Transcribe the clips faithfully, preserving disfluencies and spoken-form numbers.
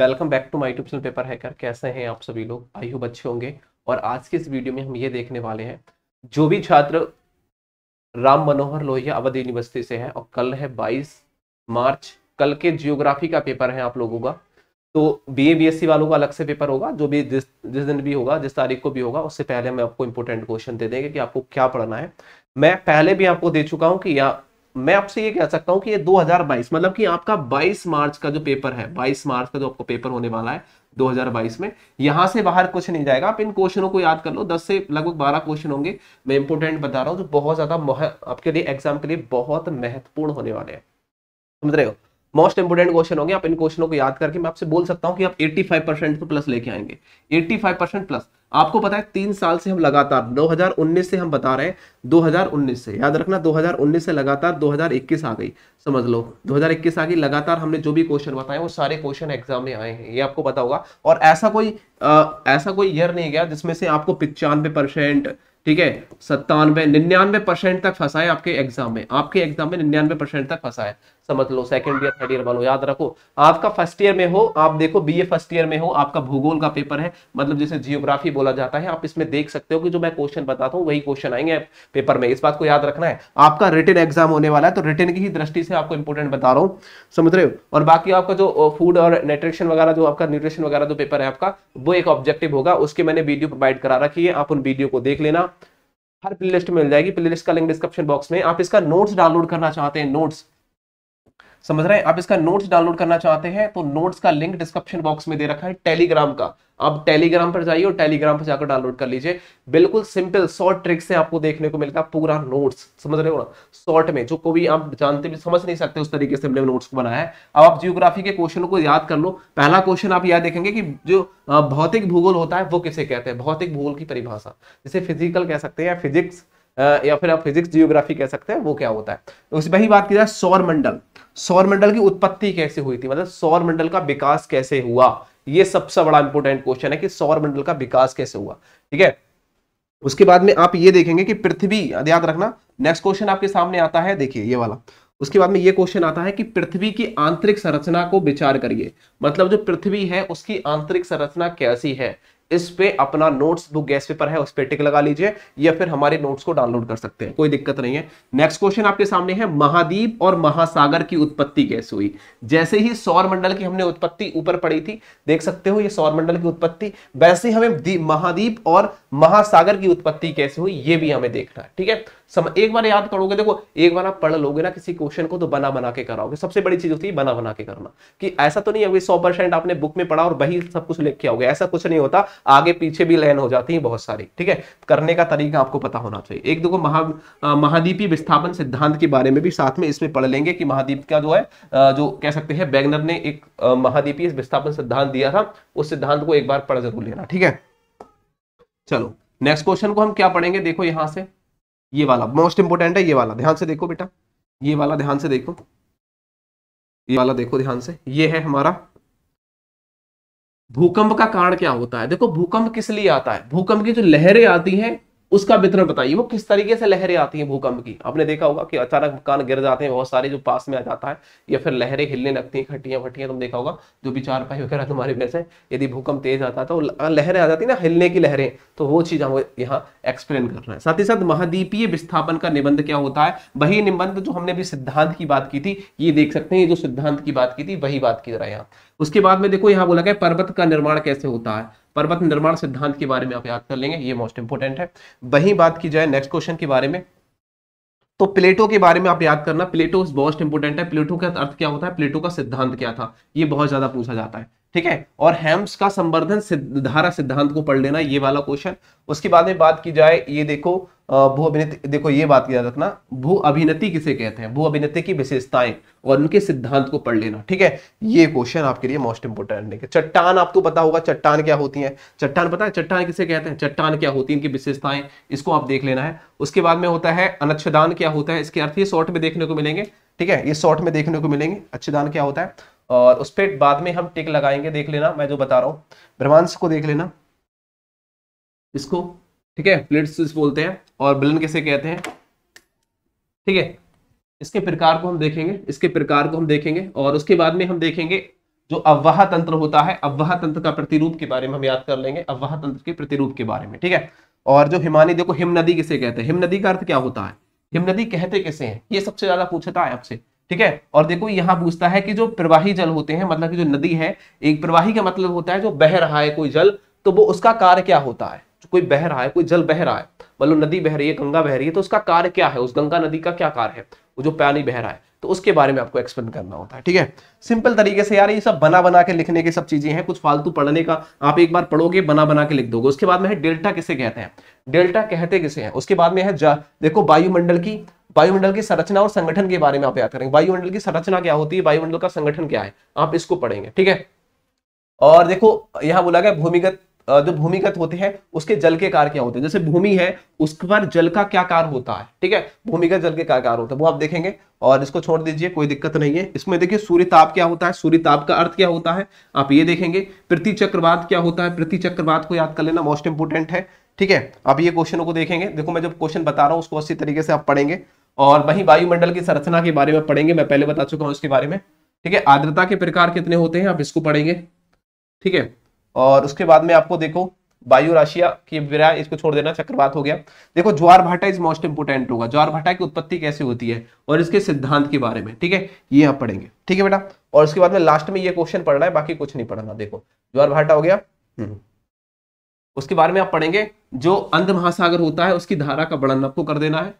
Welcome back to my YouTube channel paper hacker. कैसे हैं आप सभी लोग? आई होप अच्छे होंगे। और आज के इस वीडियो में हम ये देखने वाले हैं, जो भी छात्र राम मनोहर लोहिया अवध यूनिवर्सिटी से है और कल है बाईस मार्च, कल के जियोग्राफी का पेपर है आप लोगों का। तो B A B S C वालों का अलग से पेपर होगा, जो भी जिस जिस दिन भी होगा, जिस तारीख को भी होगा, उससे पहले हम आपको इंपॉर्टेंट क्वेश्चन दे देंगे कि आपको क्या पढ़ना है। मैं पहले भी आपको दे चुका हूँ कि या मैं आपसे ये कह सकता हूँ कि ये दो हज़ार बाईस मतलब कि आपका बाईस मार्च का जो पेपर है, बाईस मार्च का जो आपको पेपर होने वाला है दो हज़ार बाईस में, यहाँ से बाहर कुछ नहीं जाएगा। आप इन क्वेश्चनों को याद कर लो, दस से लगभग बारह क्वेश्चन होंगे। मैं इंपोर्टेंट बता रहा हूँ, जो बहुत ज्यादा आपके लिए एग्जाम के लिए बहुत महत्वपूर्ण होने वाले हैं, समझ रहे हो? मोस्ट इंपोर्टेंट क्वेश्चन होंगे। आप इन क्वेश्चनों को याद करके मैं आपसे बोल सकता हूँ कि आप पचासी परसेंट तो प्लस लेके आएंगे, पचासी परसेंट प्लस। आपको पता है तीन साल से हम लगातार दो हज़ार उन्नीस से हम बता रहे हैं, दो हज़ार उन्नीस से याद रखना, दो हज़ार उन्नीस से लगातार दो हज़ार इक्कीस आ गई, समझ लो दो हज़ार इक्कीस आ गई। लगातार हमने जो भी क्वेश्चन बताए वो सारे क्वेश्चन एग्जाम में आए हैं, ये आपको पता होगा। और ऐसा कोई आ, ऐसा कोई ईयर नहीं गया जिसमें से आपको पचानवे परसेंट, ठीक है, सत्तानवे निन्यानवे परसेंट तक फंसा है आपके एग्जाम में। आपके एग्जाम में निन्यानवे परसेंट तक फंसा है, समझ लो। सेकंड ईयर थर्ड ईयर वालों याद रखो, आपका फर्स्ट ईयर में हो, आप देखो बीए फर्स्ट ईयर में हो, आपका भूगोल का पेपर है, मतलब जिसे जियोग्राफी बोला जाता है। आप इसमें देख सकते हो कि जो मैं क्वेश्चन बताता हूँ वही क्वेश्चन आएंगे पेपर में, इस बात को याद रखना है। आपका रिटन एग्जाम होने वाला है, तो रिटन की ही दृष्टि से आपको इंपोर्टेंट बता रहा हूँ, समझ रहे हो? और बाकी आपका जो फूड और न्यूट्रिशन वगैरह, जो आपका न्यूट्रिशन वगैरह जो पेपर है आपका, वो एक ऑब्जेक्टिव होगा। उसके मैंने वीडियो प्रोवाइड करा रखी है, आप उन वीडियो को देख लेना, हर प्लेलिस्ट में मिल जाएगी। प्लेलिस्ट का लिंक डिस्क्रिप्शन बॉक्स में। आप इसका नोट्स डाउनलोड करना चाहते हैं, नोट्स समझ रहे हैं, आप इसका नोट्स डाउनलोड करना चाहते हैं तो नोट्स का लिंक डिस्क्रिप्शन बॉक्स में दे रखा है टेलीग्राम का। आप टेलीग्राम पर जाइए और टेलीग्राम पर जाकर डाउनलोड कर लीजिए। बिल्कुल सिंपल शॉर्ट ट्रिक से आपको देखने को मिलता है पूरा नोट्स, समझ रहे हो ना, शॉर्ट में, जो को भी आप जानते भी समझ नहीं सकते, उस तरीके से हमने नोट्स को बनाया है। अब आप जियोग्राफी के क्वेश्चनों को याद कर लो। पहला क्वेश्चन आप याद देखेंगे कि जो भौतिक भूगोल होता है वो किसे कहते हैं, भौतिक भूगोल की परिभाषा, जिसे फिजिकल कह सकते हैं या फिजिक्स, या फिर आप फिजिक्स जियोग्राफी कह सकते हैं, वो क्या होता है। उस वही बात की जाए सौरमंडल, सौरमंडल की उत्पत्ति कैसे हुई थी, मतलब सौरमंडल का विकास कैसे हुआ, ये सबसे बड़ा इंपॉर्टेंट क्वेश्चन है कि सौरमंडल का विकास कैसे हुआ, ठीक है। उसके बाद में आप ये देखेंगे कि पृथ्वी, याद रखना, नेक्स्ट क्वेश्चन आपके सामने आता है, देखिए ये वाला। उसके बाद में ये क्वेश्चन आता है कि पृथ्वी की आंतरिक संरचना को विचार करिए, मतलब जो पृथ्वी है उसकी आंतरिक संरचना कैसी है। इस पे अपना नोट्स बुक गैस पेपर है उस पे टिक लगा लीजिए, या फिर हमारे नोट्स को डाउनलोड कर सकते हैं, कोई दिक्कत नहीं है। नेक्स्ट क्वेश्चन आपके सामने है, महाद्वीप और महासागर की उत्पत्ति कैसे हुई। जैसे ही सौरमंडल की हमने उत्पत्ति ऊपर पड़ी थी, देख सकते हो ये सौरमंडल की उत्पत्ति, वैसे ही हमें महाद्वीप और महासागर की उत्पत्ति कैसे हुई ये भी हमें देखना है, ठीक है। सम एक बार याद करोगे, देखो एक बार आप पढ़ लोगे ना किसी क्वेश्चन को तो बना बना के कराओगे, सबसे बड़ी चीज होती है बना बना के करना। कि ऐसा तो नहीं है सौ परसेंट आपने बुक में पढ़ा और वही सब कुछ लिख के आओगे, ऐसा कुछ नहीं होता, आगे पीछे भी लाइन हो जाती है बहुत सारी, ठीक है। करने का तरीका आपको पता होना चाहिए। एक देखो महा महाद्वीपीय विस्थापन सिद्धांत के बारे में भी साथ में इसमें पढ़ लेंगे कि महाद्वीप का जो है, जो कह सकते हैं वेगनर ने एक महाद्वीपीय विस्थापन सिद्धांत दिया था, उस सिद्धांत को एक बार पढ़ जरूर लेना, ठीक है। चलो नेक्स्ट क्वेश्चन को हम क्या पढ़ेंगे, देखो यहां से ये वाला मोस्ट इंपोर्टेंट है, ये वाला ध्यान से देखो बेटा, ये वाला ध्यान से देखो, ये वाला देखो ध्यान से। ये है हमारा भूकंप का कारण क्या होता है। देखो भूकंप किस लिए आता है, भूकंप की जो लहरें आती हैं उसका वितरण बताइए, वो किस तरीके से लहरें आती हैं भूकंप की। आपने देखा होगा कि अचानक मकान गिर जाते हैं बहुत सारे जो पास में आ जाता है, या फिर लहरें हिलने लगती हैं, खटियां फटियां, तुम देखा होगा जो भी चारपाई वगैरह तुम्हारे वैसे, यदि भूकंप तेज आता है तो लहरें आ जाती ना, हिलने की लहरें, तो वो चीज हम यहाँ एक्सप्लेन करना है। साथ ही साथ महाद्वीपीय विस्थापन का निबंध क्या होता है, वही निबंध जो हमने अभी सिद्धांत की बात की थी, ये देख सकते हैं, जो सिद्धांत की बात की थी वही बात की रहा है यहाँ। उसके बाद में देखो यहाँ बोला गया पर्वत का निर्माण कैसे होता है, पर्वत निर्माण सिद्धांत के बारे में आप याद कर लेंगे, ये मोस्ट इंपोर्टेंट है। वही बात की जाए नेक्स्ट क्वेश्चन के बारे में तो प्लेटो के बारे में आप याद करना, प्लेटो मोस्ट इंपोर्टेंट है। प्लेटो का अर्थ क्या होता है, प्लेटो का सिद्धांत क्या था, ये बहुत ज्यादा पूछा जाता है, ठीक है। और हेम्स का संवर्धन सिद्ध, धारा सिद्धांत को पढ़ लेना, ये वाला क्वेश्चन। उसके बाद में बात की जाए, ये देखो भू अभिनति, देखो ये बात याद रखना, भू अभिनति किसे कहते हैं, भू अभिनति की विशेषताएं और उनके सिद्धांत को पढ़ लेना, ठीक है। ये क्वेश्चन आपके लिए मोस्ट इंपोर्टेंट है। चट्टान आपको पता होगा, चट्टान क्या होती है, चट्टान पता है, चट्टान किसे कहते हैं, चट्टान क्या होती है, इनकी विशेषताएं, इसको आप देख लेना है। उसके बाद में होता है अनच्छदान क्या होता है, इसके अर्थ ये शॉर्ट में देखने को मिलेंगे, ठीक है, ये शॉर्ट में देखने को मिलेंगे। अच्छेदान क्या होता है, और उस पर बाद में हम टिक लगाएंगे, देख लेना, मैं जो बता रहा हूँ। ब्रह्मांश को देख लेना, इसको, ठीक है, प्लेट्स बोलते हैं, और बेलन किसे कहते हैं, ठीक है। इसके प्रकार को हम देखेंगे, इसके प्रकार को हम देखेंगे। और उसके बाद में हम देखेंगे जो अव्वाह तंत्र होता है, अव्वाह तंत्र का प्रतिरूप के बारे में हम याद कर लेंगे, अव्वाह तंत्र के प्रतिरूप के बारे में, ठीक है। और जो हिमानी, देखो हिम नदी किसे कहते हैं, हिम नदी का अर्थ क्या होता है, हिम नदी कहते किसे हैं, ये सबसे ज्यादा पूछता है आपसे, ठीक है। और देखो यहाँ पूछता है कि जो प्रवाही जल होते हैं, मतलब कि जो नदी है, एक प्रवाही का मतलब होता है जो बह रहा है कोई जल, तो वो उसका कार्य क्या होता है, कोई बह रहा है, कोई जल बह रहा है, मतलब नदी बह रही है, गंगा बह रही है, तो उसका कार्य क्या है, उस गंगा नदी का क्या कार्य है, वो जो पानी बह रहा है, तो उसके बारे में आपको एक्सप्लेन करना होता है, ठीक है। सिंपल तरीके से यार, ये सब बना बना के लिखने की सब चीजें हैं, कुछ फालतू पढ़ने का, आप एक बार पढ़ोगे बना बना के लिख दोगे। उसके बाद में है डेल्टा किसे कहते हैं, डेल्टा कहते किसे हैं। उसके बाद में है देखो वायुमंडल की, वायुमंडल की संरचना और संगठन के बारे में आप याद करेंगे, वायुमंडल की संरचना क्या होती है, वायुमंडल का संगठन क्या है, आप इसको पढ़ेंगे, ठीक है। और देखो यहाँ बोला गया भूमिगत, जो भूमिगत होते हैं उसके जल के कार्य क्या होते हैं, जैसे भूमि है उसके पर जल का क्या कार्य होता है, ठीक है, भूमिगत जल के क्या कार्य होता है वो आप देखेंगे। और इसको छोड़ दीजिए, कोई दिक्कत नहीं है। इसमें देखिए सूर्य ताप क्या होता है, सूर्य ताप का अर्थ क्या होता है आप ये देखेंगे। पृथ्वी चक्रवात क्या होता है, पृथ्वी चक्रवात को याद कर लेना, मोस्ट इंपोर्टेंट है, ठीक है। आप ये क्वेश्चनों को देखेंगे, देखो मैं जब क्वेश्चन बता रहा हूँ उसको अच्छी तरीके से आप पढ़ेंगे। और वहीं वायुमंडल की संरचना के बारे में पढ़ेंगे, मैं पहले बता चुका हूँ इसके बारे में, ठीक है। आर्द्रता के प्रकार कितने होते हैं आप इसको पढ़ेंगे, ठीक है। और उसके बाद में आपको देखो वायु राशिया की विराय, इसको छोड़ देना, चक्रवात हो गया। देखो ज्वार भाटा इज मोस्ट इंपोर्टेंट होगा, ज्वार भाटा की उत्पत्ति कैसे होती है और इसके सिद्धांत के बारे में, ठीक है, ये आप पढ़ेंगे, ठीक है बेटा। और उसके बाद में लास्ट में ये क्वेश्चन पढ़ना है, बाकी कुछ नहीं पढ़ना। देखो ज्वार भाटा हो गया, उसके बारे में आप पढ़ेंगे। जो अंध महासागर होता है उसकी धारा का वर्णन आपको कर देना है,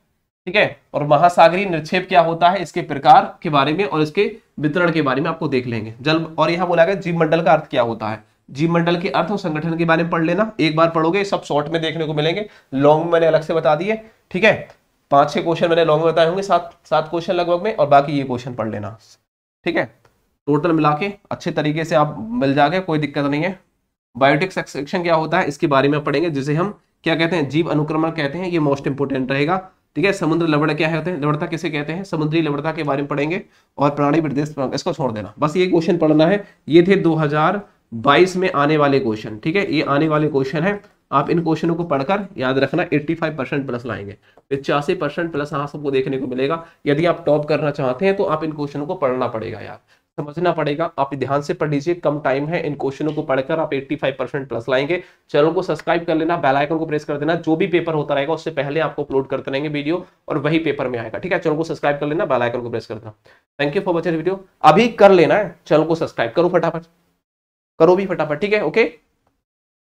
ठीक है। और महासागरीय निक्षेप क्या होता है, इसके प्रकार के बारे में और इसके वितरण के बारे में आपको देख लेंगे जल। और यहाँ बोला गया जीवमंडल का अर्थ क्या होता है, जीवमंडल के अर्थ और संगठन के बारे में पढ़ लेना। एक बार पढ़ोगे सब शॉर्ट में देखने को मिलेंगे, लॉन्ग में मैंने अलग से बता दिए, ठीक है। पांच छह क्वेश्चन मैंने लॉन्ग में बताए होंगे, सात सात क्वेश्चन लगभग में, और बाकी ये क्वेश्चन पढ़ लेना, ठीक है। टोटल मिला के अच्छे तरीके से आप मिल जाएगा, कोई दिक्कत नहीं है। बायोटिक एक्सट्रैक्शन क्या होता है इसके बारे में पढ़ेंगे, जिसे हम क्या कहते हैं, जीव अनुक्रमण कहते हैं, ये मोस्ट इंपोर्टेंट रहेगा, ठीक है। समुद्र लवण क्या कहते हैं, लवणता किसे कहते हैं, समुद्री लवणता के बारे में पढ़ेंगे। और प्राणी प्रदेश इसको छोड़ देना, बस ये क्वेश्चन पढ़ना है। ये थे दो हजार बाईस में आने वाले क्वेश्चन, ठीक है, ये आने वाले क्वेश्चन है। आप इन क्वेश्चनों को पढ़कर याद रखना पचासी परसेंट प्लस लाएंगे, पचासी परसेंट प्लस हाँ सबको देखने को मिलेगा। यदि आप टॉप करना चाहते हैं तो आप इन क्वेश्चनों को पढ़ना पड़ेगा यार, समझना पड़ेगा। आप ध्यान से पढ़ लीजिए, कम टाइम है, इन क्वेश्चनों को पढ़कर आप पचासी परसेंट प्लस लाएंगे। चैनल को सब्सक्राइब कर लेना, बेल आइकन को प्रेस कर देना, जो भी पेपर होता रहेगा उससे पहले आपको अपलोड करते रहेंगे वीडियो और वही पेपर में आएगा, ठीक है। चैनल को सब्सक्राइब कर लेना, बेल आइकन को प्रेस कर देना। Thank you for watching video, अभी कर लेना है, चैनल को सब्सक्राइब करो फटाफट, करो भी फटाफट, ठीक है, ओके।